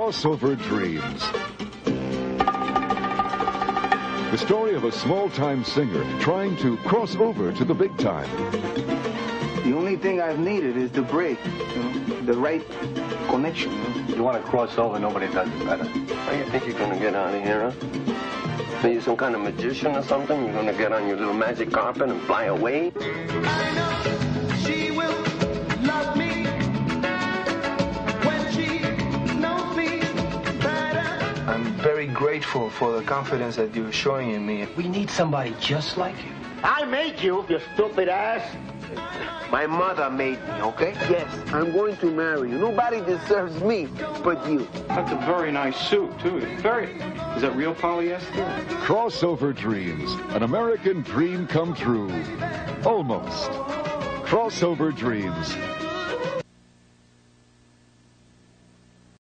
Crossover Dreams. The story of a small-time singer trying to cross over to the big time. The only thing I've needed is the break, the right connection. You want to cross over, nobody does it better. How do you think you're going to get out of here, huh? Are you some kind of magician or something? You're going to get on your little magic carpet and fly away? I know she will love me. Grateful for the confidence that you're showing in me. We need somebody just like you. I made you, you stupid ass. My mother made me, okay? Yes, I'm going to marry you. Nobody deserves me but you. That's a very nice suit, too. Is that real polyester? Crossover Dreams, an American dream come true. Almost. Crossover Dreams.